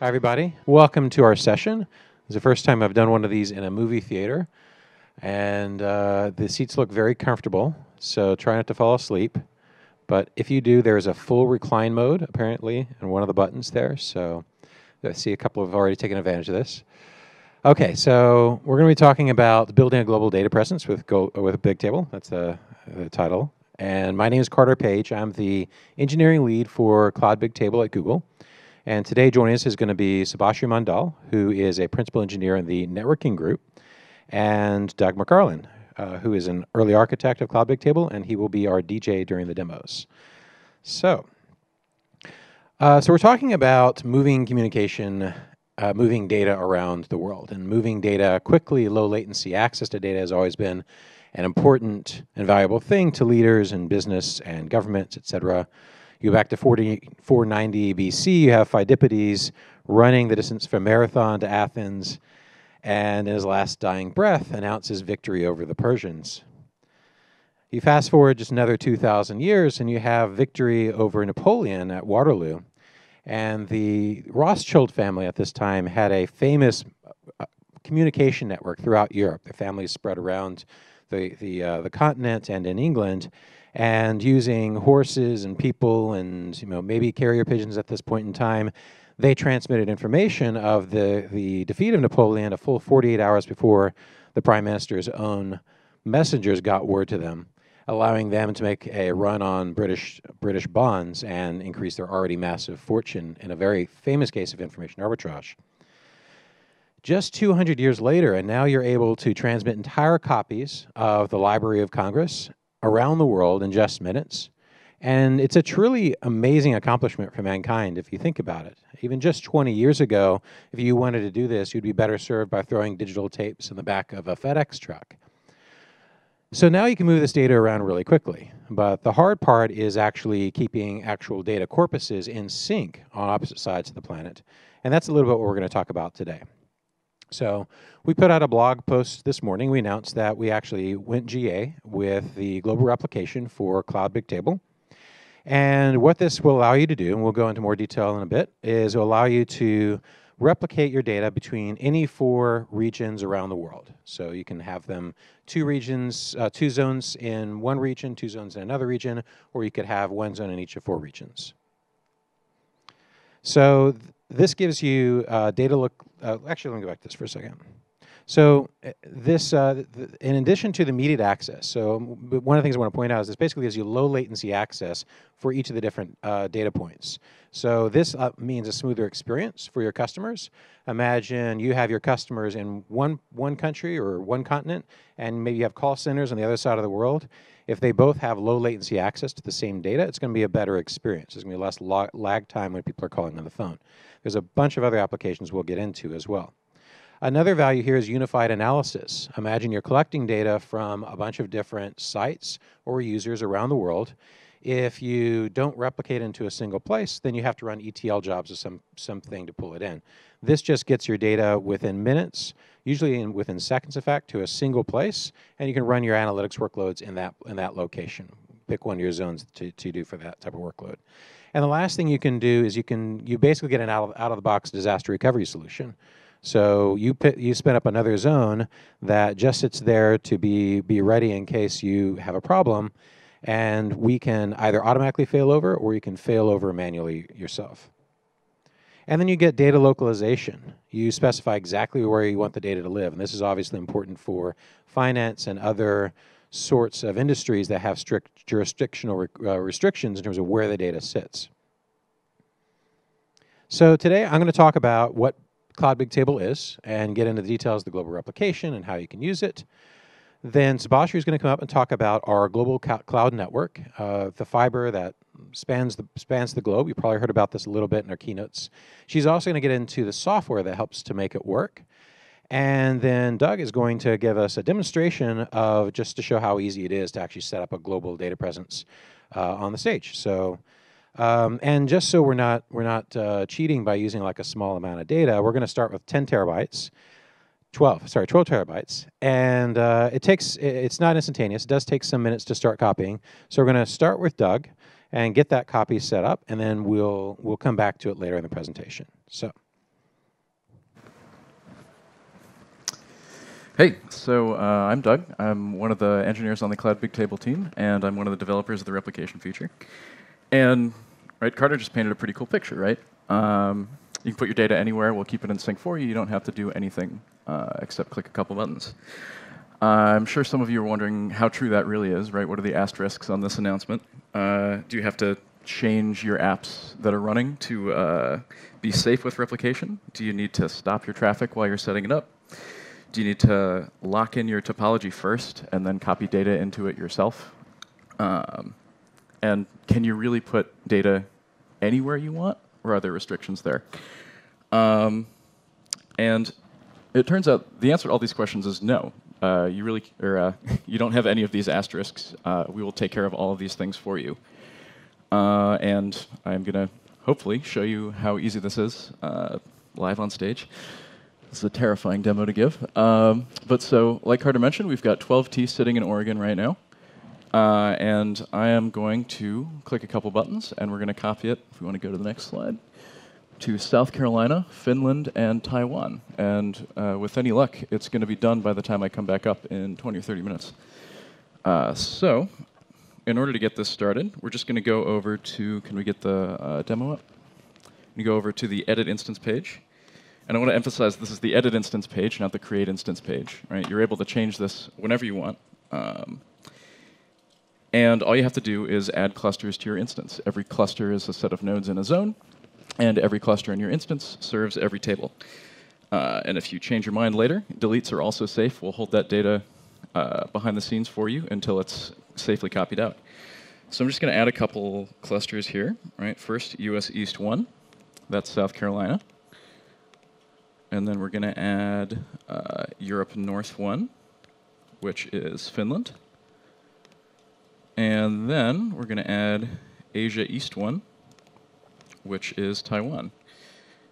Hi everybody, welcome to our session. It's the first time I've done one of these in a movie theater, and the seats look very comfortable, so try not to fall asleep. But if you do, there's a full recline mode apparently in one of the buttons there, so I see a couple have already taken advantage of this. Okay, so we're going to be talking about building a global data presence with Bigtable. That's the title. And my name is Carter Page. I'm the engineering lead for Cloud Bigtable at Google. And today joining us is going to be Subhasree Mandal, who is a principal engineer in the networking group, and Doug McCarlin, who is an early architect of Cloud Bigtable, and he will be our DJ during the demos. So we're talking about moving communication, moving data around the world, and moving data quickly, low latency. Access to data has always been an important and valuable thing to leaders in business and governments, et cetera. You go back to 490 BC, you have Pheidippides running the distance from Marathon to Athens, and in his last dying breath announces victory over the Persians. You fast forward just another 2,000 years, and you have victory over Napoleon at Waterloo. And the Rothschild family at this time had a famous communication network throughout Europe. Their families spread around the continent and in England, and using horses and people and maybe carrier pigeons at this point in time, they transmitted information of the defeat of Napoleon a full 48 hours before the Prime Minister's own messengers got word to them, allowing them to make a run on British bonds and increase their already massive fortune in a very famous case of information arbitrage. Just 200 years later, and now you're able to transmit entire copies of the Library of Congress around the world in just minutes. And it's a truly amazing accomplishment for mankind if you think about it. Even just 20 years ago, if you wanted to do this, you'd be better served by throwing digital tapes in the back of a FedEx truck. So now you can move this data around really quickly. But the hard part is actually keeping actual data corpuses in sync on opposite sides of the planet. And that's a little bit what we're going to talk about today. So we put out a blog post this morning. We announced that we actually went GA with the global replication for Cloud Bigtable. And what this will allow you to do, and we'll go into more detail in a bit, is allow you to replicate your data between any four regions around the world. So you can have them two zones in one region, two zones in another region, or you could have one zone in each of four regions. So this gives you data actually, let me go back to this for a second. So this, in addition to the immediate access, so one of the things I want to point out is this basically gives you low latency access for each of the different data points. So this means a smoother experience for your customers. Imagine you have your customers in one country or one continent, and maybe you have call centers on the other side of the world. If they both have low latency access to the same data, it's going to be a better experience. There's going to be less lag time when people are calling on the phone. There's a bunch of other applications we'll get into as well. Another value here is unified analysis. Imagine you're collecting data from a bunch of different sites or users around the world. If you don't replicate into a single place, then you have to run ETL jobs or something to pull it in. This just gets your data within minutes, usually within seconds in fact, to a single place, and you can run your analytics workloads in that location. Pick one of your zones to do for that type of workload. And the last thing you can do is you basically get an out-of-the-box disaster recovery solution. So you spin up another zone that just sits there to be ready in case you have a problem, and we can either automatically fail over or you can fail over manually yourself. And then you get data localization. You specify exactly where you want the data to live, and this is obviously important for finance and other sorts of industries that have strict jurisdictional restrictions in terms of where the data sits. So today I'm going to talk about what Cloud Bigtable is and get into the details of the global replication and how you can use it. Then Subhasree is going to come up and talk about our global cloud network, the fiber that spans the globe. You probably heard about this a little bit in our keynotes. She's also going to get into the software that helps to make it work. And then Doug is going to give us a demonstration of just to show how easy it is to actually set up a global data presence on the stage. So. And just so we're not cheating by using like a small amount of data, we're going to start with 12 terabytes. And it's not instantaneous. It does take some minutes to start copying. So we're going to start with Doug and get that copy set up, and then we'll come back to it later in the presentation. So Hey, so I'm Doug. I'm one of the engineers on the Cloud Bigtable team, and I'm one of the developers of the replication feature. And right, Carter just painted a pretty cool picture, right? You can put your data anywhere. We'll keep it in sync for you. You don't have to do anything except click a couple buttons. I'm sure some of you are wondering how true that really is, right? What are the asterisks on this announcement? Do you have to change your apps that are running to be safe with replication? Do you need to stop your traffic while you're setting it up? Do you need to lock in your topology first and then copy data into it yourself? And can you really put data anywhere you want, or are there restrictions there? And it turns out the answer to all these questions is no. You don't have any of these asterisks. We will take care of all of these things for you. And I'm going to hopefully show you how easy this is live on stage. This is a terrifying demo to give. But so, like Carter mentioned, we've got 12T sitting in Oregon right now. And I am going to click a couple buttons, and we're going to copy it, if we want to go to the next slide, to South Carolina, Finland, and Taiwan. And with any luck, it's going to be done by the time I come back up in 20 or 30 minutes. So in order to get this started, we're just going to go over to, can we get the demo up? You go over to the Edit Instance page. And I want to emphasize this is the Edit Instance page, not the Create Instance page. Right? You're able to change this whenever you want. And all you have to do is add clusters to your instance. Every cluster is a set of nodes in a zone, and every cluster in your instance serves every table. And if you change your mind later, deletes are also safe. We'll hold that data behind the scenes for you until it's safely copied out. So I'm just going to add a couple clusters here. Right? First, US East 1. That's South Carolina. And then we're going to add Europe North 1, which is Finland. And then we're going to add Asia East 1, which is Taiwan.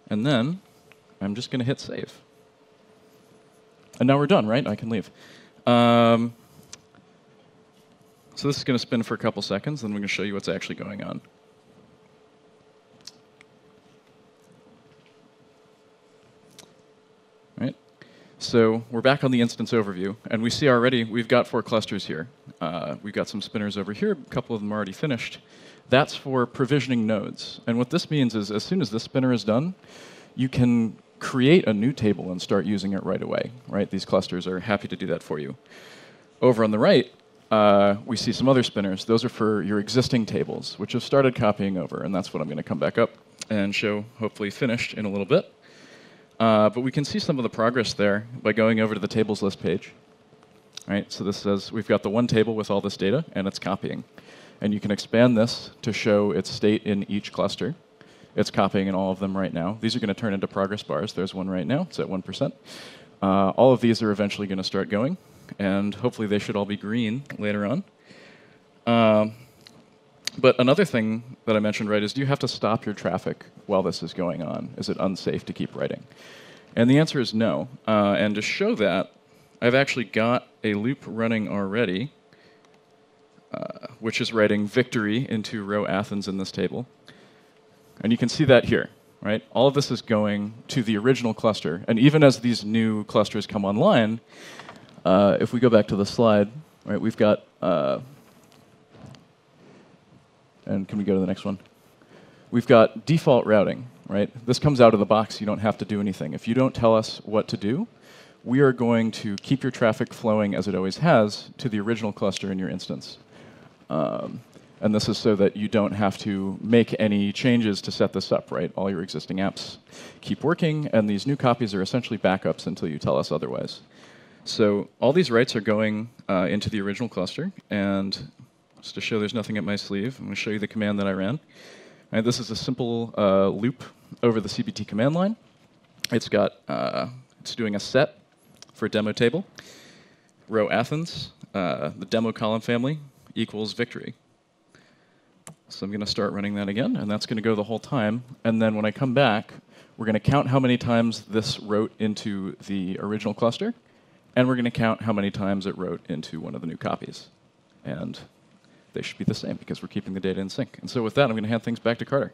And then I'm just going to hit save. And now we're done, right? I can leave. So this is going to spin for a couple seconds, then we're going to show you what's actually going on. So we're back on the instance overview, and we see already we've got 4 clusters here. We've got some spinners over here. A couple of them are already finished. That's for provisioning nodes. And what this means is as soon as this spinner is done, you can create a new table and start using it right away. Right? These clusters are happy to do that for you. Over on the right, we see some other spinners. Those are for your existing tables, which have started copying over. And that's what I'm going to come back up and show, hopefully finished in a little bit. But we can see some of the progress there by going over to the tables list page. All right, so this says we've got the one table with all this data, and it's copying. And you can expand this to show its state in each cluster. It's copying in all of them right now. These are going to turn into progress bars. There's one right now. It's at 1%. All of these are eventually going to start going. And hopefully, they should all be green later on. But another thing that I mentioned, right, is do you have to stop your traffic while this is going on? Is it unsafe to keep writing? And the answer is no. And to show that, I've actually got a loop running already, which is writing victory into row Athens in this table. And you can see that here, right? All of this is going to the original cluster. And even as these new clusters come online, if we go back to the slide, right, we've got and can we go to the next one? We've got default routing, right? This comes out of the box. You don't have to do anything. If you don't tell us what to do, we are going to keep your traffic flowing as it always has to the original cluster in your instance. And this is so that you don't have to make any changes to set this up, right? All your existing apps keep working, and these new copies are essentially backups until you tell us otherwise. So all these writes are going into the original cluster, and just to show there's nothing up my sleeve, I'm going to show you the command that I ran. And this is a simple loop over the CBT command line. It's got it's doing a set for demo table, row Athens, the demo column family equals victory. So I'm going to start running that again, and that's going to go the whole time. And then when I come back, we're going to count how many times this wrote into the original cluster, and we're going to count how many times it wrote into one of the new copies. And they should be the same because we're keeping the data in sync. And so with that, I'm going to hand things back to Carter.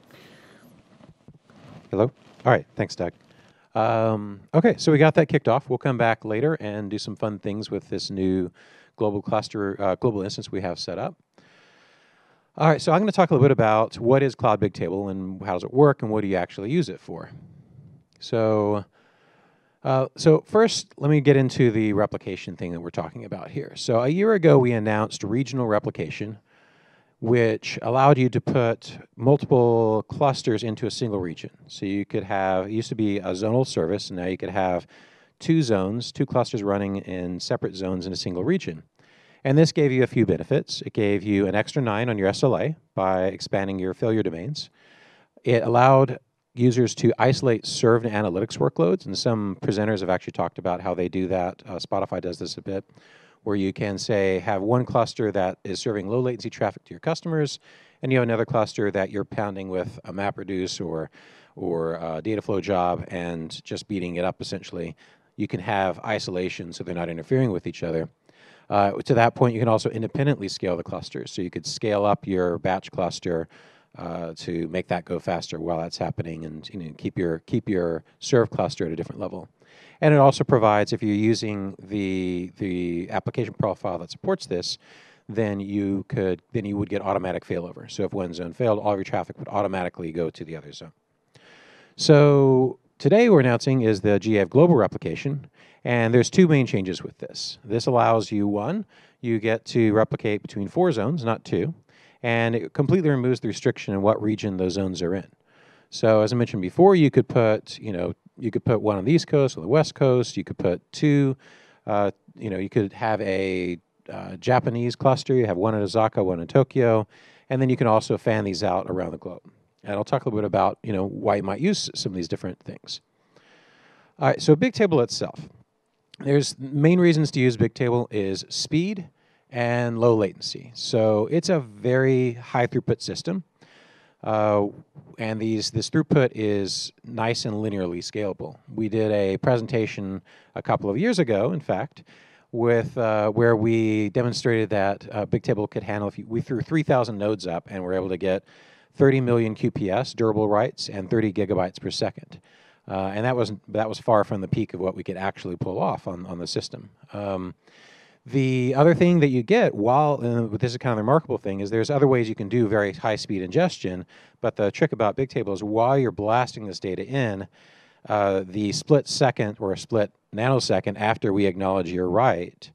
Hello. All right. Thanks, Doug. Okay, so we got that kicked off. We'll come back later and do some fun things with this new global cluster, global instance we have set up. All right, so I'm going to talk a little bit about what is Cloud Bigtable and how does it work and what do you actually use it for. So, first, let me get into the replication thing that we're talking about here. So a year ago, we announced regional replication, which allowed you to put multiple clusters into a single region. So you could have, it used to be a zonal service, and now you could have two zones, two clusters running in separate zones in a single region. And this gave you a few benefits. It gave you an extra 9 on your SLA by expanding your failure domains. It allowed users to isolate served analytics workloads, and some presenters have actually talked about how they do that. Spotify does this a bit, where you can say have one cluster that is serving low latency traffic to your customers, and you have another cluster that you're pounding with a MapReduce or a Dataflow job and just beating it up essentially. You can have isolation so they're not interfering with each other. To that point, you can also independently scale the clusters. So you could scale up your batch cluster to make that go faster while that's happening, and keep your serve cluster at a different level. And it also provides, if you're using the application profile that supports this, then you would get automatic failover. So if one zone failed, all of your traffic would automatically go to the other zone. So today we're announcing is the GA of global replication, and there's two main changes with this. This allows you, one, you get to replicate between 4 zones, not 2, and it completely removes the restriction in what region those zones are in. So as I mentioned before, you could put, you could put one on the East Coast or the West Coast. You could put two, you could have a Japanese cluster. You have one in Osaka, one in Tokyo. And then you can also fan these out around the globe. And I'll talk a little bit about, why you might use some of these different things. All right, so Bigtable itself. There's main reasons to use Bigtable is speed and low latency. So it's a very high throughput system. And this throughput is nice and linearly scalable. We did a presentation a couple of years ago, in fact, with where we demonstrated that Bigtable could handle, we threw 3,000 nodes up and were able to get 30 million QPS durable writes and 30 gigabytes per second. And that was far from the peak of what we could actually pull off on the system. The other thing that you get, this is kind of the remarkable thing, is there's other ways you can do very high-speed ingestion, but the trick about Bigtable is while you're blasting this data in, the split second or split nanosecond after we acknowledge your write,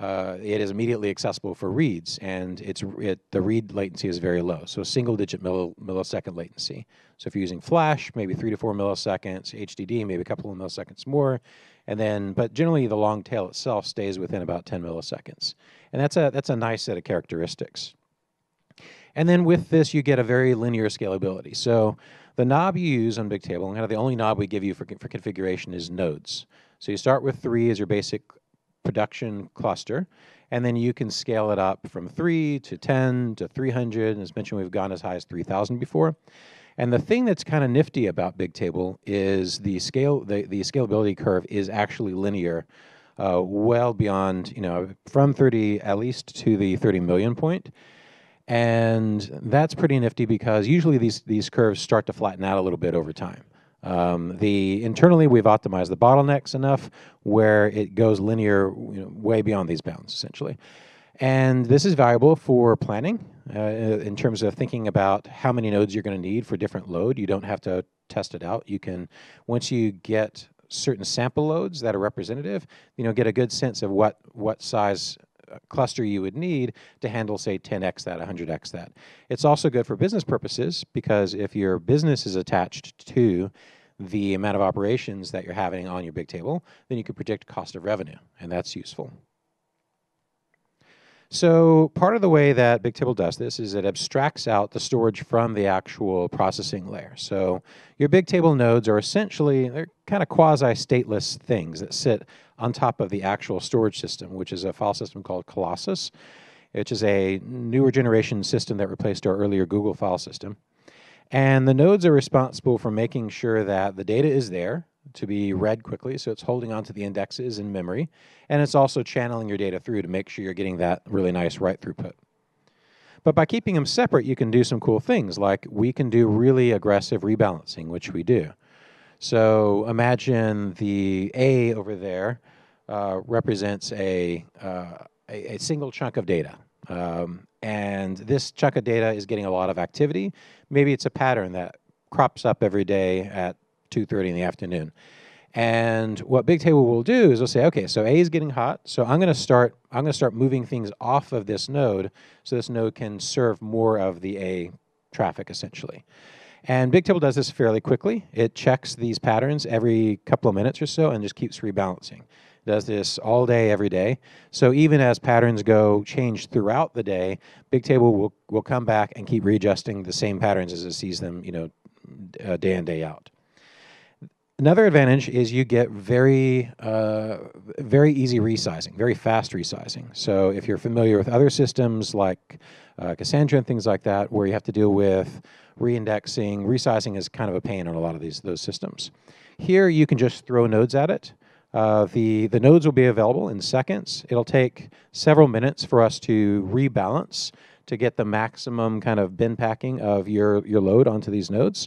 it is immediately accessible for reads, and the read latency is very low, so single-digit millisecond latency. So if you're using Flash, maybe 3 to 4 milliseconds, HDD, maybe a couple of milliseconds more, but generally the long tail itself stays within about 10 milliseconds. And that's a nice set of characteristics. And then with this, you get a very linear scalability. So the knob you use on Bigtable, and kind of the only knob we give you for configuration is nodes. So you start with 3 as your basic production cluster, and then you can scale it up from 3 to 10 to 300, and as mentioned, we've gone as high as 3,000 before. And the thing that's kind of nifty about Bigtable is the scalability curve is actually linear, well beyond, from 30 at least to the 30 million point. And that's pretty nifty because usually these curves start to flatten out a little bit over time. Internally, we've optimized the bottlenecks enough where it goes linear, way beyond these bounds, essentially. And this is valuable for planning in terms of thinking about how many nodes you're going to need for different load. You don't have to test it out. You can, once you get certain sample loads that are representative, get a good sense of what size cluster you would need to handle, say, 10x that, 100x that. It's also good for business purposes because if your business is attached to the amount of operations that you're having on your Bigtable, then you can predict cost of revenue, and that's useful. So part of the way that Bigtable does this is it abstracts out the storage from the actual processing layer. So your Bigtable nodes are essentially, they're kind of quasi-stateless things that sit on top of the actual storage system, which is a file system called Colossus, which is a newer generation system that replaced our earlier Google file system. And the nodes are responsible for making sure that the data is there to be read quickly, so it's holding onto the indexes in memory, and it's also channeling your data through to make sure you're getting that really nice write throughput. But by keeping them separate, you can do some cool things, like we can do really aggressive rebalancing, which we do. So imagine the A over there represents a single chunk of data. And this chunk of data is getting a lot of activity. Maybe it's a pattern that crops up every day at 2:30 in the afternoon. And what Bigtable will do is we'll say, okay, so A is getting hot, so I'm gonna start moving things off of this node so this node can serve more of the A traffic essentially. And Bigtable does this fairly quickly. It checks these patterns every couple of minutes or so and just keeps rebalancing. It does this all day, every day. So even as patterns change throughout the day, Bigtable will come back and keep readjusting the same patterns as it sees them, you know, day in, day out. Another advantage is you get very easy resizing, very fast resizing. So if you're familiar with other systems like Cassandra and things like that, where you have to deal with reindexing, resizing is kind of a pain on a lot of those systems. Here you can just throw nodes at it. The nodes will be available in seconds. It'll take several minutes for us to rebalance to get the maximum kind of bin packing of your load onto these nodes.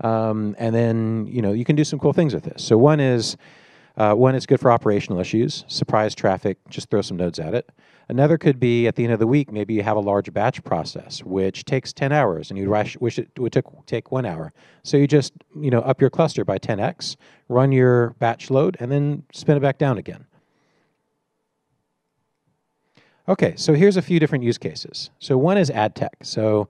And then, you know, you can do some cool things with this. So one is, it's good for operational issues, surprise traffic, just throw some nodes at it. Another could be at the end of the week, maybe you have a large batch process, which takes 10 hours, and you wish it would take 1 hour. So you just, you know, up your cluster by 10x, run your batch load, and then spin it back down again. Okay, so here's a few different use cases. So one is ad tech. So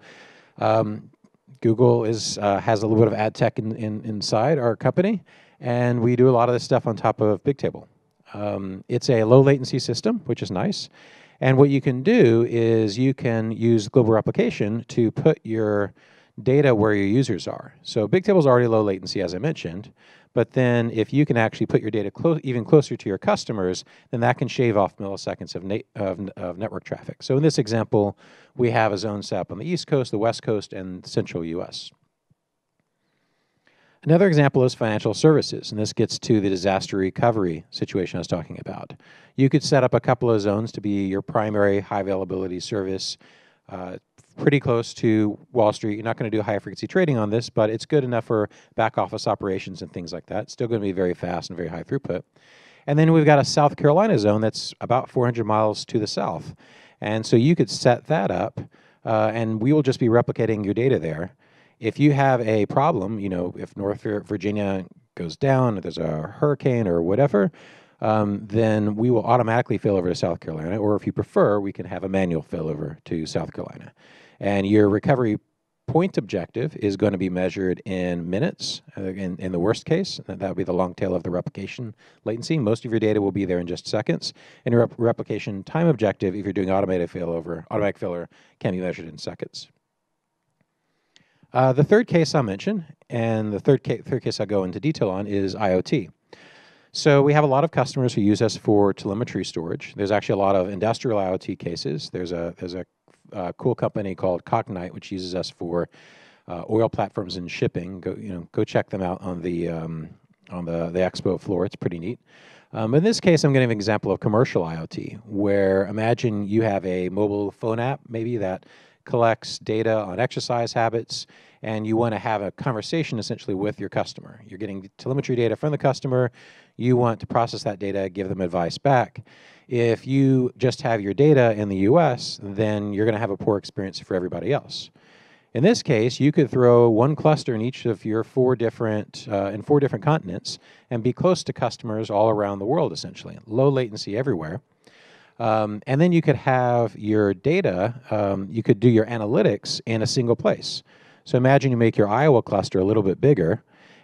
Google has a little bit of ad tech inside our company, and we do a lot of this stuff on top of Bigtable. It's a low latency system, which is nice. And what you can do is you can use global replication to put your data where your users are. So Bigtable is already low latency, as I mentioned, but then if you can actually put your data even closer to your customers, then that can shave off milliseconds of network traffic. So in this example, we have a zone set up on the East Coast, the West Coast, and Central US. Another example is financial services, and this gets to the disaster recovery situation I was talking about. You could set up a couple of zones to be your primary high availability service, pretty close to Wall Street. You're not going to do high frequency trading on this, but it's good enough for back office operations and things like that. It's still going to be very fast and very high throughput. And then we've got a South Carolina zone that's about 400 miles to the south. And so you could set that up, and we will just be replicating your data there. If you have a problem, you know, if North Virginia goes down, if there's a hurricane or whatever, then we will automatically fail over to South Carolina, or if you prefer, we can have a manual failover to South Carolina. And your recovery point objective is going to be measured in minutes, in the worst case. That would be the long tail of the replication latency. Most of your data will be there in just seconds. And your replication time objective, if you're doing automatic failover, can be measured in seconds. The third case I'll mention, and the third case I'll go into detail on, is IoT. So we have a lot of customers who use us for telemetry storage. There's actually a lot of industrial IoT cases. There's a cool company called Cognite, which uses us for oil platforms and shipping. Go check them out on the expo floor. It's pretty neat. In this case, I'm giving an example of commercial IoT, where imagine you have a mobile phone app, maybe, that collects data on exercise habits, and you want to have a conversation essentially with your customer. You're getting telemetry data from the customer. You want to process that data, give them advice back. If you just have your data in the US, then you're going to have a poor experience for everybody else. In this case, you could throw one cluster in each of your four different continents and be close to customers all around the world, essentially. Low latency everywhere. And then you could have your data, you could do your analytics in a single place. So imagine you make your Iowa cluster a little bit bigger,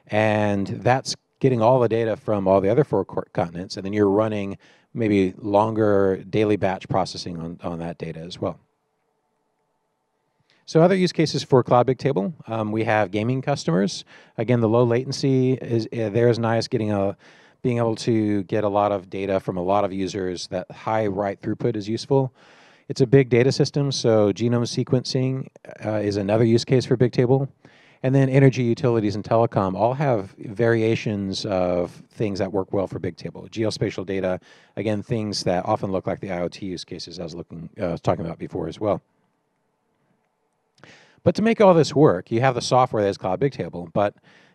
and that's getting all the data from all the other four continents, and then you're running maybe longer daily batch processing on that data as well. So other use cases for Cloud Bigtable, we have gaming customers. Again, the low latency is nice, being able to get a lot of data from a lot of users. That high write throughput is useful. It's a big data system, so genome sequencing is another use case for Bigtable. And then energy, utilities, and telecom all have variations of things that work well for Bigtable. Geospatial data, again, things that often look like the IoT use cases I was talking about before as well. But to make all this work, you have the software that is Cloud Bigtable, but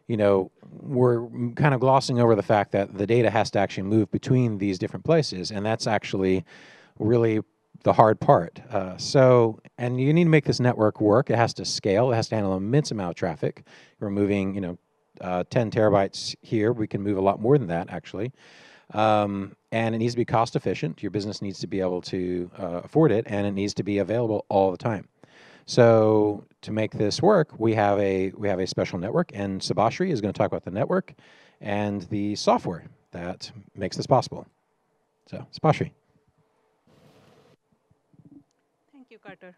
you know, we're kind of glossing over the fact that the data has to actually move between these different places, and that's actually really the hard part. And you need to make this network work. It has to scale. It has to handle an immense amount of traffic. We're moving, 10 terabytes here. We can move a lot more than that, actually. And it needs to be cost efficient. Your business needs to be able to afford it, and it needs to be available all the time. So to make this work, we have a special network, and Subhasree is going to talk about the network and the software that makes this possible. So, Subhasree. Thank you, Carter.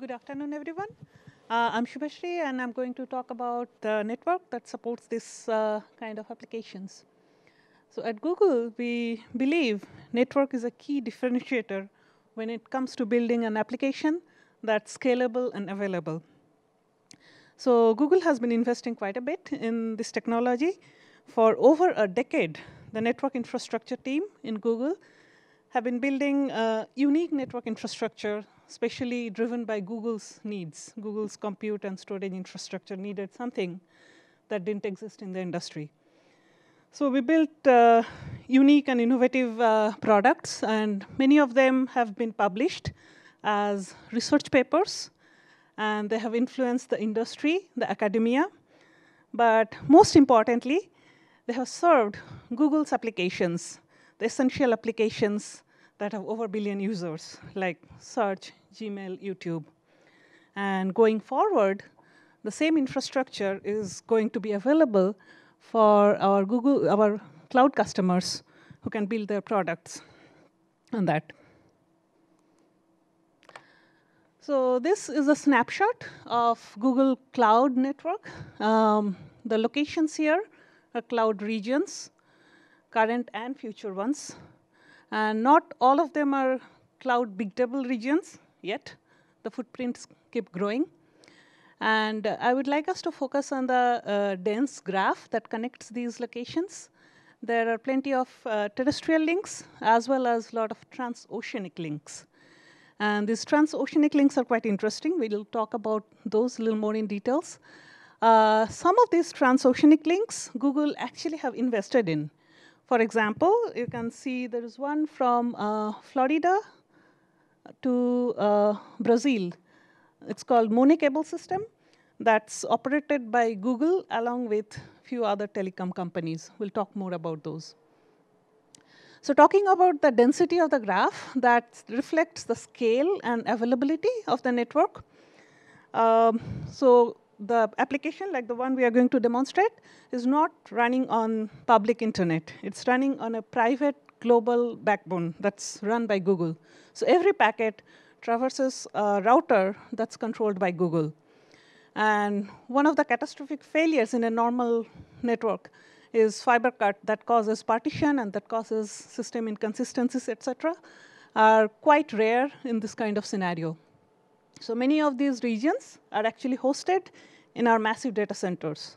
Good afternoon, everyone. I'm Subhasree, and I'm going to talk about the network that supports this kind of applications. So at Google, we believe network is a key differentiator when it comes to building an application that's scalable and available. So Google has been investing quite a bit in this technology. For over a decade, the network infrastructure team in Google have been building a unique network infrastructure especially driven by Google's needs. Google's compute and storage infrastructure needed something that didn't exist in the industry. So we built unique and innovative products, and many of them have been published as research papers, and they have influenced the industry, the academia. But most importantly, they have served Google's applications, the essential applications that have over a billion users, like search, Gmail, YouTube. And going forward, the same infrastructure is going to be available for our cloud customers who can build their products on that. So this is a snapshot of Google Cloud Network. The locations here are cloud regions, current and future ones. And not all of them are Cloud Bigtable regions yet. The footprints keep growing. And I would like us to focus on the dense graph that connects these locations. There are plenty of terrestrial links, as well as a lot of transoceanic links. And these transoceanic links are quite interesting. We'll talk about those a little more in details. Some of these transoceanic links, Google actually have invested in. For example, you can see there is one from Florida to Brazil. It's called Monet Cable System. That's operated by Google along with a few other telecom companies. We'll talk more about those. So talking about the density of the graph that reflects the scale and availability of the network. So the application, like the one we are going to demonstrate, is not running on public internet. It's running on a private global backbone that's run by Google. So every packet traverses a router that's controlled by Google. And one of the catastrophic failures in a normal network is fiber cut that causes partition and that causes system inconsistencies, etc., are quite rare in this kind of scenario. So many of these regions are actually hosted in our massive data centers.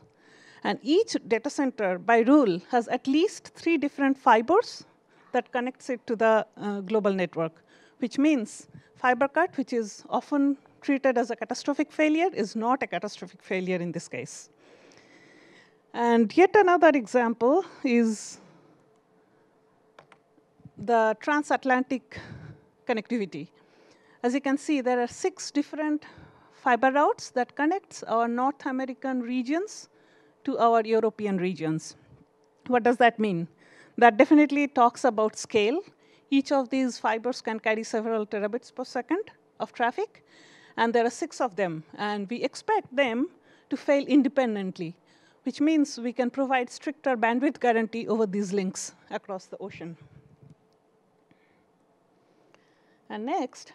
And each data center, by rule, has at least 3 different fibers that connects it to the global network, which means fiber cut, which is often treated as a catastrophic failure, is not a catastrophic failure in this case. And yet another example is the transatlantic connectivity. As you can see, there are 6 different fiber routes that connects our North American regions to our European regions. What does that mean? That definitely talks about scale. Each of these fibers can carry several terabits per second of traffic, and there are 6 of them. And we expect them to fail independently, which means we can provide stricter bandwidth guarantee over these links across the ocean. And next,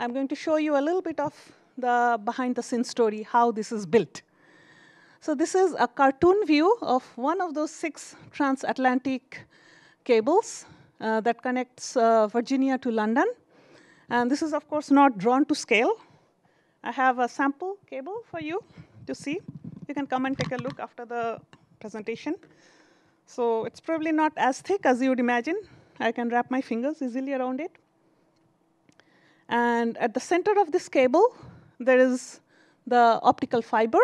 I'm going to show you a little bit of the behind-the-scenes story, how this is built. So this is a cartoon view of one of those 6 transatlantic cables that connects Virginia to London. And this is, of course, not drawn to scale. I have a sample cable for you to see. You can come and take a look after the presentation. So it's probably not as thick as you would imagine. I can wrap my fingers easily around it. And at the center of this cable, there is the optical fiber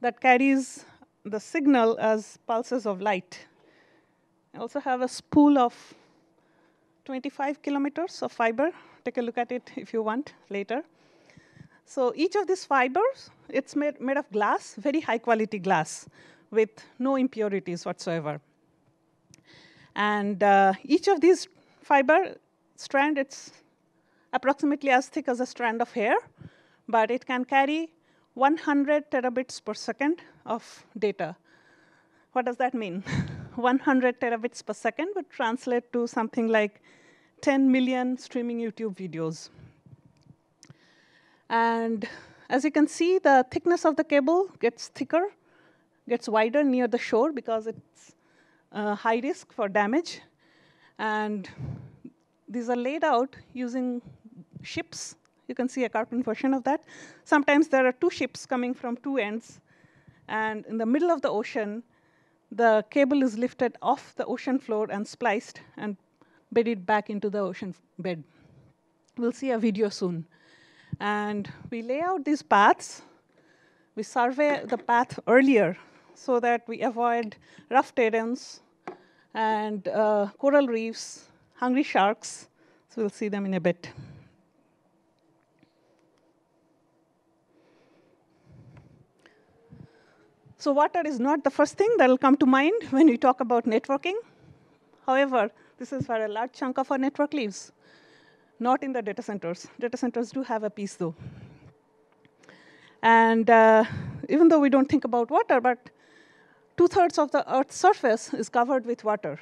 that carries the signal as pulses of light. I also have a spool of 25 kilometers of fiber. Take a look at it if you want later. So each of these fibers, it's made of glass, very high quality glass, with no impurities whatsoever. And each of these fiber strand, it's approximately as thick as a strand of hair, but it can carry 100 terabits per second of data. What does that mean? 100 terabits per second would translate to something like 10 million streaming YouTube videos. And as you can see, the thickness of the cable gets thicker, gets wider near the shore because it's high risk for damage. And these are laid out using ships. You can see a cartoon version of that. Sometimes there are two ships coming from two ends. And in the middle of the ocean, the cable is lifted off the ocean floor and spliced and buried back into the ocean bed. We'll see a video soon. And we lay out these paths. We survey the path earlier so that we avoid rough terrains and coral reefs, hungry sharks. So we'll see them in a bit. So water is not the first thing that will come to mind when we talk about networking. However, this is where a large chunk of our network lives, not in the data centers. Data centers do have a piece, though. And even though we don't think about water, but two-thirds of the Earth's surface is covered with water,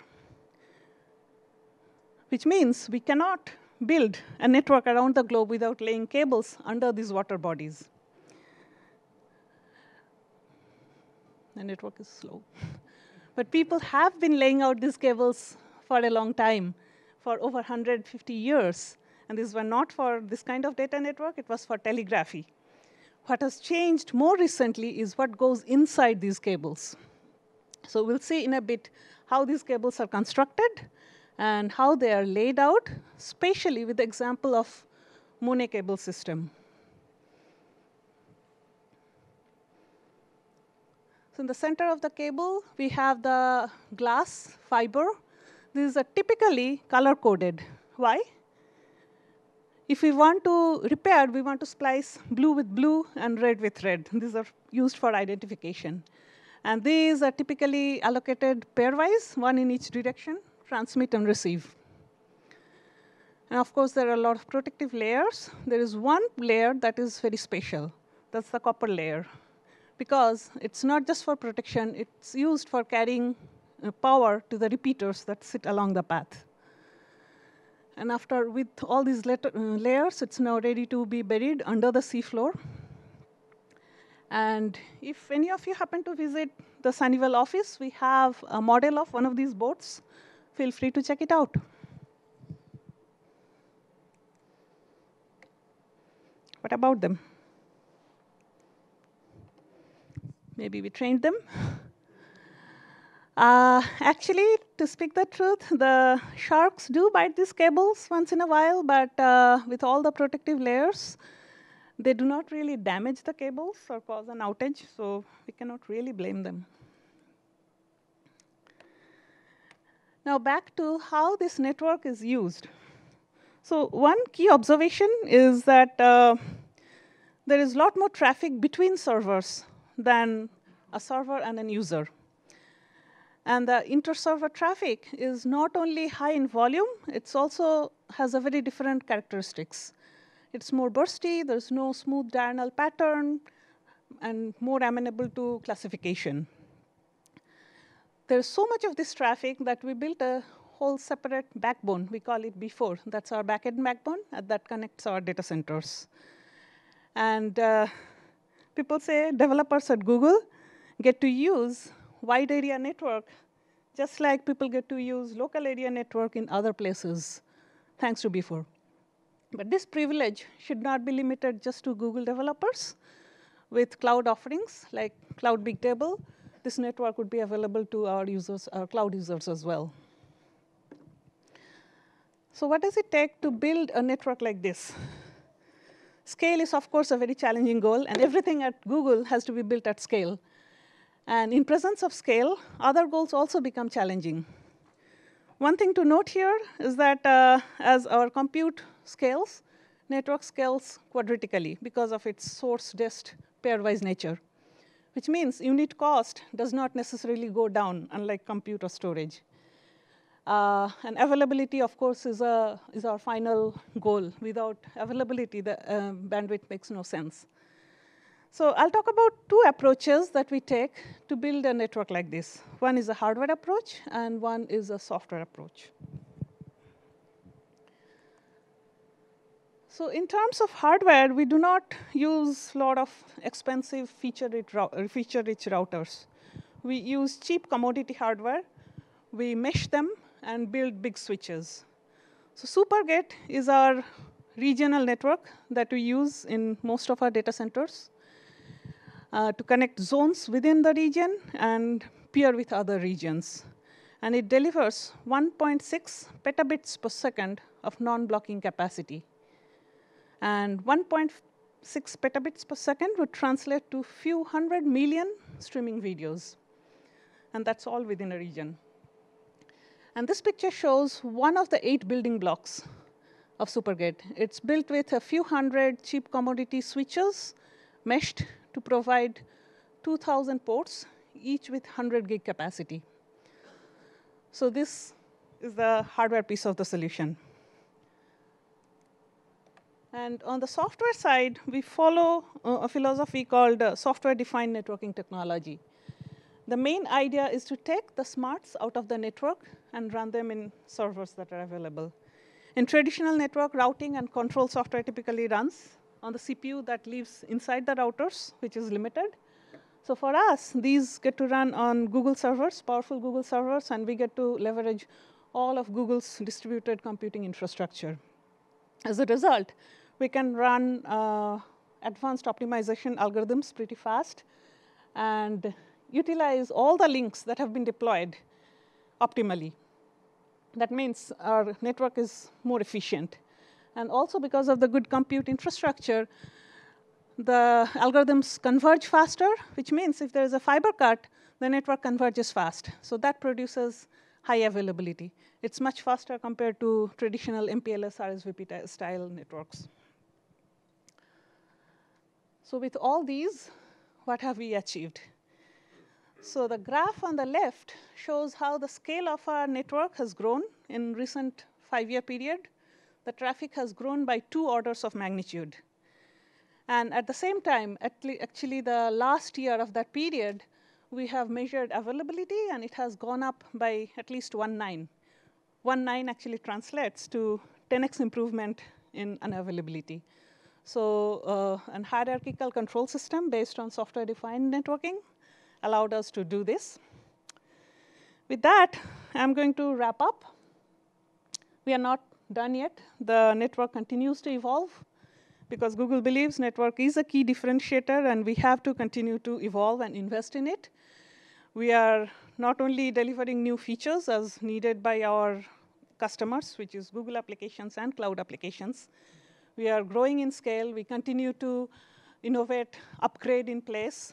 which means we cannot build a network around the globe without laying cables under these water bodies. The network is slow. But people have been laying out these cables for a long time, for over 150 years. And these were not for this kind of data network. It was for telegraphy. What has changed more recently is what goes inside these cables. So we'll see in a bit how these cables are constructed and how they are laid out, spatially with the example of Monet Cable System. So in the center of the cable, we have the glass fiber. These are typically color-coded. Why? If we want to repair, we want to splice blue with blue and red with red. These are used for identification. And these are typically allocated pairwise, one in each direction, transmit and receive. And of course, there are a lot of protective layers. There is one layer that is very special. That's the copper layer, because it's not just for protection, it's used for carrying power to the repeaters that sit along the path. And after, with all these layers, it's now ready to be buried under the seafloor. And if any of you happen to visit the Sunnyvale office, we have a model of one of these boats. Feel free to check it out. What about them? Maybe we trained them. Actually, to speak the truth, the sharks do bite these cables once in a while, but with all the protective layers, they do not really damage the cables or cause an outage, so we cannot really blame them. Now back to how this network is used. So one key observation is that there is a lot more traffic between servers than a server and an user. And the inter-server traffic is not only high in volume, it also has a very different characteristics. It's more bursty, there's no smooth diurnal pattern, and more amenable to classification. There's so much of this traffic that we built a whole separate backbone. We call it B4. That's our backend backbone, and that connects our data centers. And people say developers at Google get to use wide area network, just like people get to use local area network in other places, thanks to B4. But this privilege should not be limited just to Google developers. With cloud offerings like Cloud Bigtable, this network would be available to our users, our cloud users as well. So what does it take to build a network like this? Scale is, of course, a very challenging goal, and everything at Google has to be built at scale. And in presence of scale, other goals also become challenging. One thing to note here is that as our compute scales, network scales quadratically because of its source-dest pairwise nature, which means unit cost does not necessarily go down, unlike compute or storage. And availability, of course, is our final goal. Without availability, the bandwidth makes no sense. So I'll talk about two approaches that we take to build a network like this. One is a hardware approach, and one is a software approach. So in terms of hardware, we do not use a lot of expensive feature-rich routers. We use cheap commodity hardware. We mesh them and build big switches. So SuperGate is our regional network that we use in most of our data centers to connect zones within the region and peer with other regions. And it delivers 1.6 petabits per second of non-blocking capacity. And 1.6 petabits per second would translate to few hundred million streaming videos. And that's all within a region. And this picture shows one of the 8 building blocks of SuperGate. It's built with a few hundred cheap commodity switches meshed to provide 2,000 ports, each with 100 gig capacity. So this is the hardware piece of the solution. And on the software side, we follow a philosophy called software-defined networking technology. The main idea is to take the smarts out of the network and run them in servers that are available. In traditional network, routing and control software typically runs on the CPU that lives inside the routers, which is limited. So for us, these get to run on Google servers, powerful Google servers, and we get to leverage all of Google's distributed computing infrastructure. As a result, we can run advanced optimization algorithms pretty fast and utilize all the links that have been deployed optimally. That means our network is more efficient. And also because of the good compute infrastructure, the algorithms converge faster, which means if there is a fiber cut, the network converges fast. So that produces high availability. It's much faster compared to traditional MPLS, RSVP style networks. So with all these, what have we achieved? So the graph on the left shows how the scale of our network has grown in recent 5-year period. The traffic has grown by 2 orders of magnitude. And at the same time, actually the last year of that period, we have measured availability, and it has gone up by at least 1.9. 1.9 actually translates to 10x improvement in unavailability. So an hierarchical control system based on software-defined networking allowed us to do this. With that, I'm going to wrap up. We are not done yet. The network continues to evolve because Google believes network is a key differentiator, and we have to continue to evolve and invest in it. We are not only delivering new features as needed by our customers, which is Google applications and cloud applications. We are growing in scale. We continue to innovate, upgrade in place,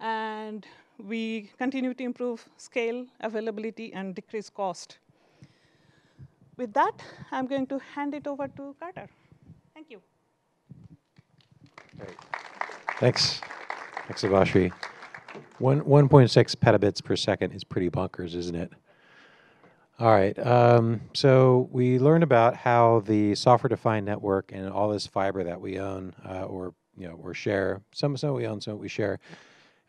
and we continue to improve scale, availability, and decrease cost. With that, I'm going to hand it over to Carter. Thank you. Great. Thanks. Thanks, Subhasree. 1.6 petabits per second is pretty bonkers, isn't it? All right. So we learned about how the software-defined network and all this fiber that we own or share, some we own, some we share,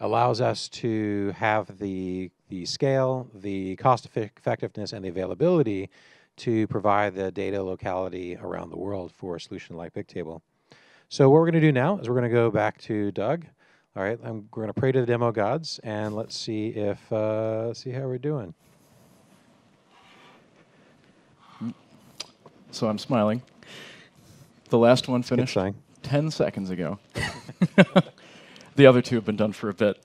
allows us to have the scale, the cost effectiveness, and the availability to provide the data locality around the world for a solution like Bigtable. So what we're going to do now is we're going to go back to Doug. All right, we're going to pray to the demo gods, and let's see if see how we're doing. So I'm smiling. The last one finished 10 seconds ago. The other two have been done for a bit.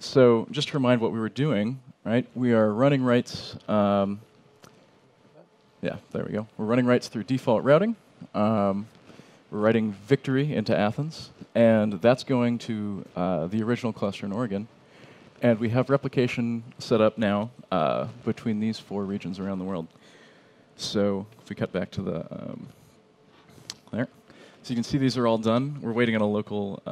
So just to remind what we were doing, right? We are running writes. Yeah, there we go. We're running writes through default routing. We're writing victory into Athens, and that's going to the original cluster in Oregon. And we have replication set up now between these four regions around the world. So if we cut back to the there. So you can see these are all done. We're waiting on a local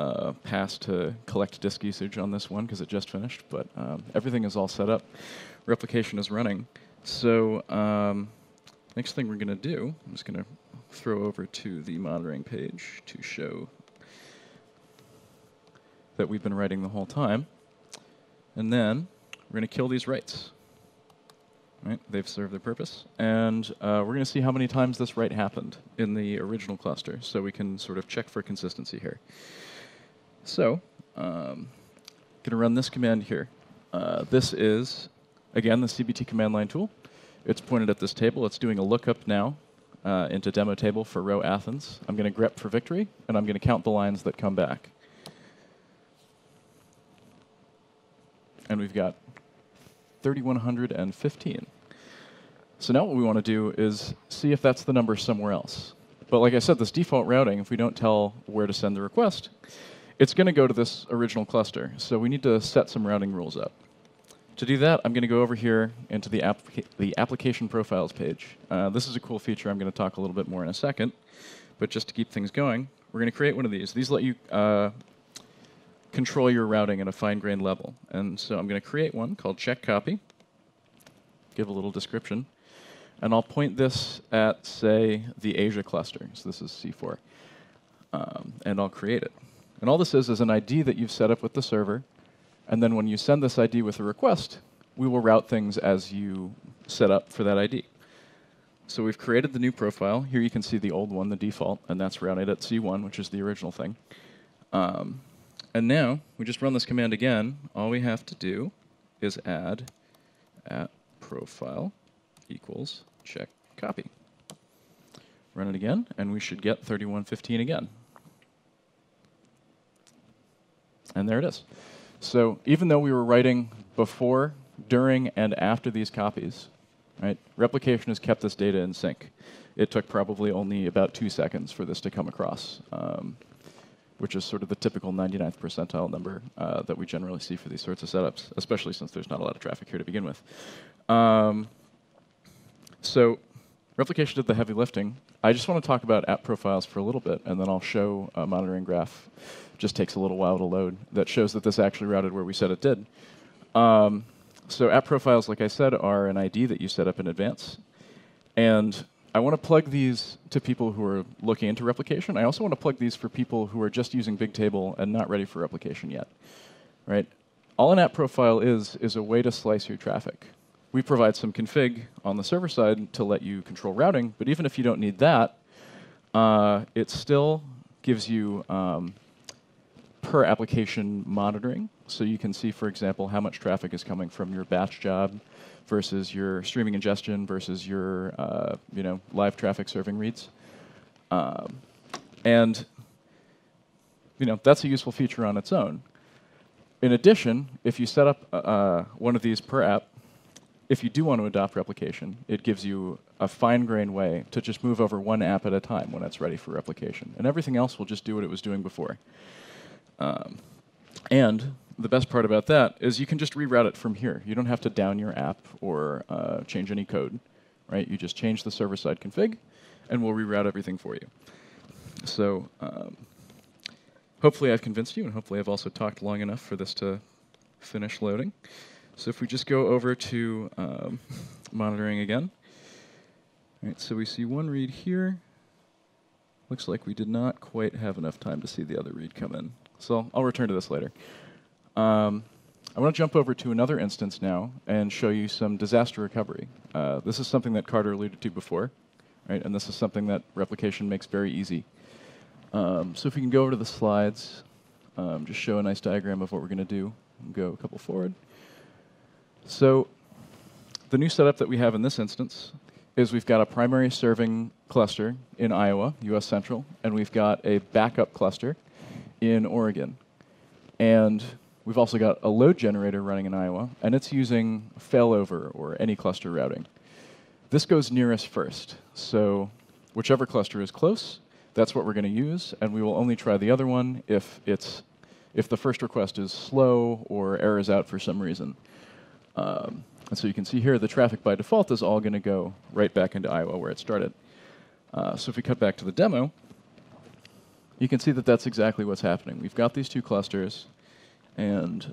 pass to collect disk usage on this one, because it just finished. But everything is all set up. Replication is running. So next thing we're going to do, I'm just going to throw over to the monitoring page to show that we've been writing the whole time. And then we're going to kill these writes. Right? They've served their purpose. And we're going to see how many times this write happened in the original cluster, so we can sort of check for consistency here. So I'm going to run this command here. This is, again, the CBT command line tool. It's pointed at this table. It's doing a lookup now into demo table for row Athens. I'm going to grep for victory, and I'm going to count the lines that come back. And we've got 3,115. So now what we want to do is see if that's the number somewhere else. But like I said, this default routing, if we don't tell where to send the request, it's going to go to this original cluster. So we need to set some routing rules up. To do that, I'm going to go over here into the application profiles page. This is a cool feature I'm going to talk a little bit more in a second. But just to keep things going, we're going to create one of these. These let you control your routing at a fine-grained level. And so I'm going to create one called check copy, give a little description. And I'll point this at, say, the Asia cluster. So this is C4. And I'll create it. And all this is an ID that you've set up with the server. And then when you send this ID with a request, we will route things as you set up for that ID. So we've created the new profile. Here you can see the old one, the default. And that's routed at C1, which is the original thing. And now, we just run this command again. All we have to do is add at profile equals check copy. Run it again, and we should get 3,115 again. And there it is. So even though we were writing before, during, and after these copies, right, replication has kept this data in sync. It took probably only about 2 seconds for this to come across. Which is sort of the typical 99th percentile number that we generally see for these sorts of setups, especially since there's not a lot of traffic here to begin with. So replication did the heavy lifting. I just want to talk about app profiles for a little bit, and then I'll show a monitoring graph. Just takes a little while to load. That shows that this actually routed where we said it did. So app profiles, like I said, are an ID that you set up in advance. And I want to plug these to people who are looking into replication. I also want to plug these for people who are just using Bigtable and not ready for replication yet. Right? All an app profile is a way to slice your traffic. We provide some config on the server side to let you control routing. But even if you don't need that, it still gives you per application monitoring. So you can see, for example, how much traffic is coming from your batch job versus your streaming ingestion versus your live traffic serving reads. And that's a useful feature on its own. In addition, if you set up one of these per app, if you do want to adopt replication, it gives you a fine-grained way to just move over one app at a time when it's ready for replication. And everything else will just do what it was doing before. And the best part about that is you can just reroute it from here. You don't have to down your app or change any code. Right? You just change the server-side config, and we'll reroute everything for you. So hopefully I've convinced you, and hopefully I've also talked long enough for this to finish loading. So if we just go over to monitoring again. All right, so we see one read here. Looks like we did not quite have enough time to see the other read come in. So I'll return to this later. I want to jump over to another instance now and show you some disaster recovery. This is something that Carter alluded to before, right? And this is something that replication makes very easy. So if we can go over to the slides, just show a nice diagram of what we're going to do. Go a couple forward. So the new setup that we have in this instance is we've got a primary serving cluster in Iowa, US Central, and we've got a backup cluster in Oregon. And we've also got a load generator running in Iowa, and it's using failover or any cluster routing. This goes nearest first. So whichever cluster is close, That's what we're going to use, and we will only try the other one if the first request is slow or errors out for some reason. And so you can see here the traffic by default is all going to go right back into Iowa where it started. So if we cut back to the demo, you can see that that's exactly what's happening. We've got these two clusters, and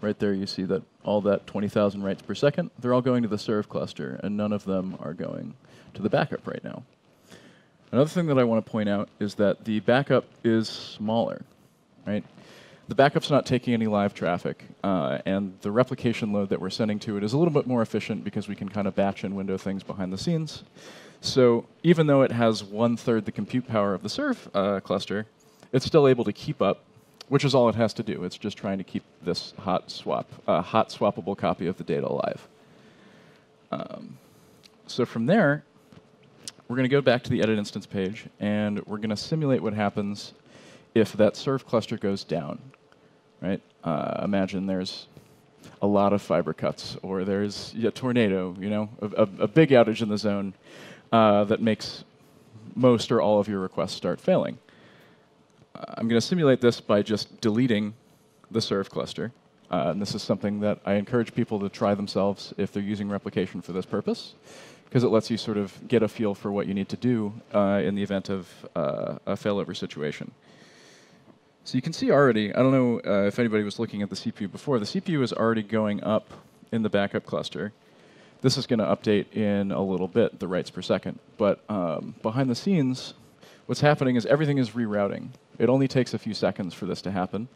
right there you see that all that 20,000 writes per second, they're all going to the serve cluster, and none of them are going to the backup right now. Another thing that I want to point out is that the backup is smaller, right? The backup's not taking any live traffic, and the replication load that we're sending to it is a little bit more efficient because we can kind of batch and window things behind the scenes. So even though it has 1/3 the compute power of the serve cluster, it's still able to keep up, which is all it has to do. It's just trying to keep this hot swappable copy of the data alive. So from there, we're going to go back to the edit instance page, and we're going to simulate what happens if that serve cluster goes down. Right? Imagine there's a lot of fiber cuts, or there's a tornado, you know, a big outage in the zone that makes most or all of your requests start failing. I'm going to simulate this by just deleting the serve cluster. And this is something that I encourage people to try themselves if they're using replication for this purpose, because it lets you sort of get a feel for what you need to do in the event of a failover situation. So you can see already, I don't know if anybody was looking at the CPU before, the CPU is already going up in the backup cluster. This is going to update in a little bit, the writes per second. But behind the scenes, what's happening is everything is rerouting. It only takes a few seconds for this to happen.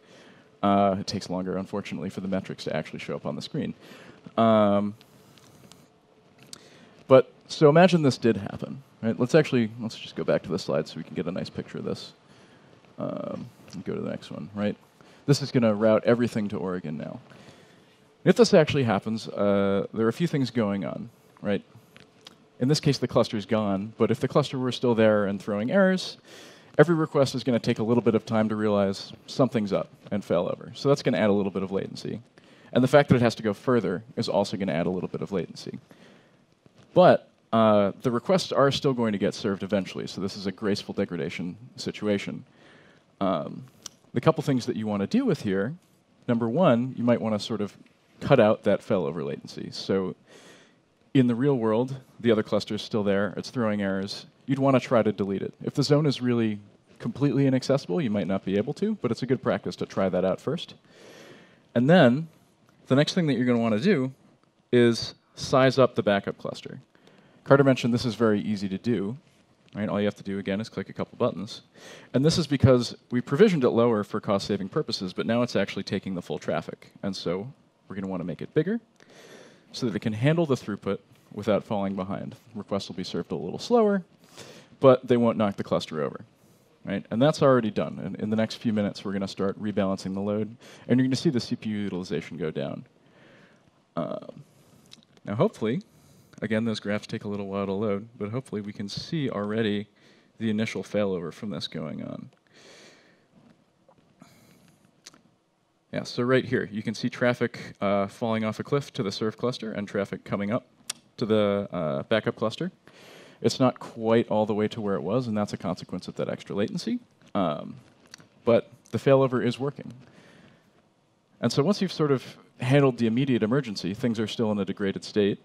It takes longer, unfortunately, for the metrics to actually show up on the screen. But so imagine this did happen. Right? Let's just go back to this slide so we can get a nice picture of this. Go to the next one, right? This is going to route everything to Oregon now. If this actually happens, there are a few things going on, right? In this case, the cluster's gone, but if the cluster were still there and throwing errors, every request is going to take a little bit of time to realize something's up and fail over. So that's going to add a little bit of latency. And the fact that it has to go further is also going to add a little bit of latency. But the requests are still going to get served eventually, so this is a graceful degradation situation. The couple things that you want to deal with here, number one, you might want to sort of cut out that failover latency. So in the real world, the other cluster is still there. It's throwing errors. You'd want to try to delete it. If the zone is really completely inaccessible, you might not be able to, but it's a good practice to try that out first. And then the next thing that you're going to want to do is size up the backup cluster. Carter mentioned this is very easy to do. Right, all you have to do, again, is click a couple buttons. And this is because we provisioned it lower for cost-saving purposes, but now it's actually taking the full traffic. And so we're going to want to make it bigger so that it can handle the throughput without falling behind. Requests will be served a little slower, but they won't knock the cluster over. Right? And that's already done. And in the next few minutes, we're going to start rebalancing the load. And you're going to see the CPU utilization go down. Now, hopefully, again, those graphs take a little while to load, but hopefully we can see already the initial failover from this going on. Yeah, so right here, you can see traffic falling off a cliff to the serve cluster and traffic coming up to the backup cluster. It's not quite all the way to where it was, and that's a consequence of that extra latency. But the failover is working. And so once you've sort of handled the immediate emergency, things are still in a degraded state.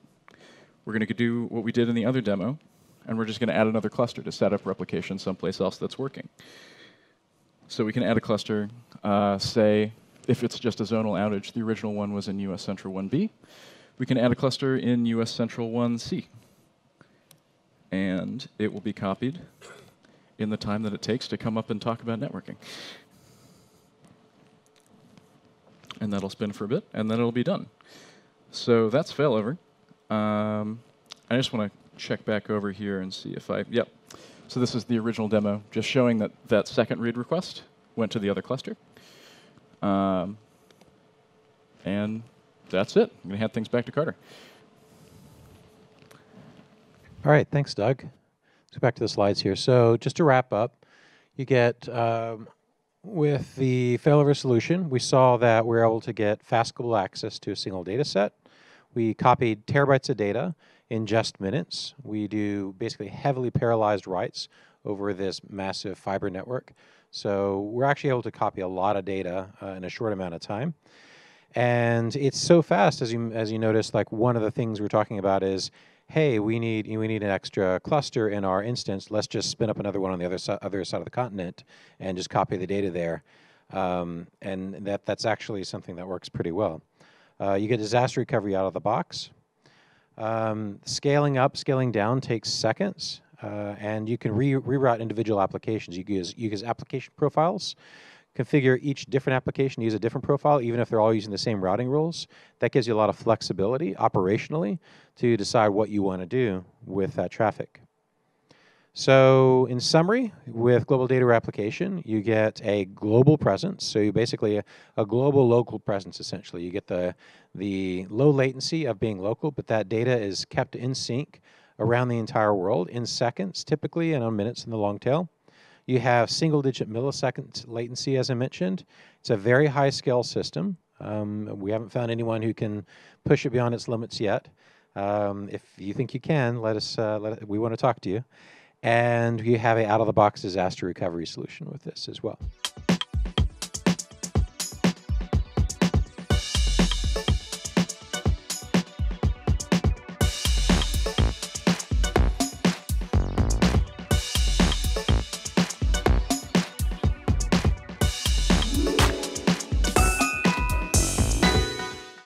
We're going to do what we did in the other demo, and we're just going to add another cluster to set up replication someplace else that's working. So we can add a cluster, say, if it's just a zonal outage, the original one was in US Central 1B. We can add a cluster in US Central 1C. And it will be copied in the time that it takes to come up and talk about networking. And that'll spin for a bit, and then it'll be done. So that's failover. I just want to check back over here and see if yep. So this is the original demo, just showing that that second read request went to the other cluster. And that's it. I'm going to hand things back to Carter. All right, thanks, Doug. Let's go back to the slides here. So just to wrap up, you get with the failover solution, we saw that we were able to get fast global access to a single data set. We copied terabytes of data in just minutes. We do basically heavily parallelized writes over this massive fiber network. So we're actually able to copy a lot of data in a short amount of time. And it's so fast, as you notice, like one of the things we're talking about is, hey, we need an extra cluster in our instance. Let's just spin up another one on the other side of the continent and just copy the data there. And that's actually something that works pretty well. You get disaster recovery out of the box. Scaling up, scaling down takes seconds. And you can reroute individual applications. You use application profiles, configure each different application to use a different profile, even if they're all using the same routing rules. That gives you a lot of flexibility operationally to decide what you want to do with that traffic. So in summary, with global data replication, you get a global presence. So you basically a global local presence, essentially. You get the low latency of being local, but that data is kept in sync around the entire world in seconds, typically, and on minutes in the long tail. You have single-digit millisecond latency, as I mentioned. It's a very high-scale system. We haven't found anyone who can push it beyond its limits yet. If you think you can, we want to talk to you. And you have an out-of-the-box disaster recovery solution with this as well.